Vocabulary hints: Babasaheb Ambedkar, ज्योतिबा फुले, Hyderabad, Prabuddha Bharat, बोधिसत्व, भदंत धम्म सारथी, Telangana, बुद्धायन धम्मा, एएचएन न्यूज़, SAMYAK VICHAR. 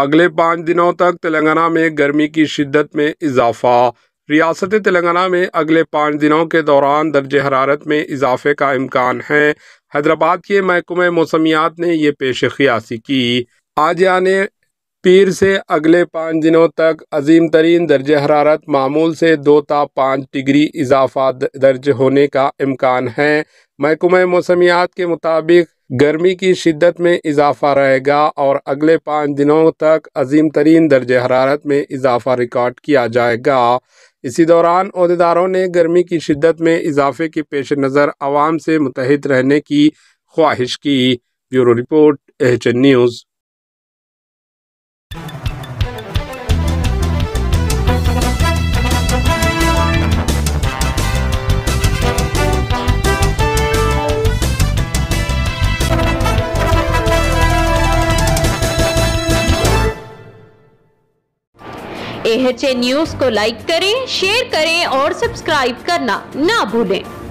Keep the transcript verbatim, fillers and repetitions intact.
अगले पाँच दिनों तक तेलंगाना में गर्मी की शिद्दत में इजाफा। रियासत तेलंगाना में अगले पाँच दिनों के दौरान दर्जे हरारत में इजाफे का इम्कान है। हैदराबाद के महकमे मौसमियात ने यह पेश क़ियासी की। आज यानी पीर से अगले पाँच दिनों तक अजीम तरीन दर्जे हरारत मामूल से दो ता पाँच डिग्री इजाफा दर्ज होने का इम्कान है। महकमे मौसमियात के मुताबिक गर्मी की शिद्दत में इजाफा रहेगा और अगले पाँच दिनों तक अजीम तरीन दर्जे हरारत में इजाफा रिकॉर्ड किया जाएगा। इसी दौरान ओहदेदारों ने गर्मी की शिद्दत में इजाफे के पेश नज़र आवाम से मुतहद रहने की ख्वाहिश की। Bureau report, एएचएन न्यूज़। एएचएन न्यूज़ को लाइक करें, शेयर करें और सब्सक्राइब करना ना भूलें।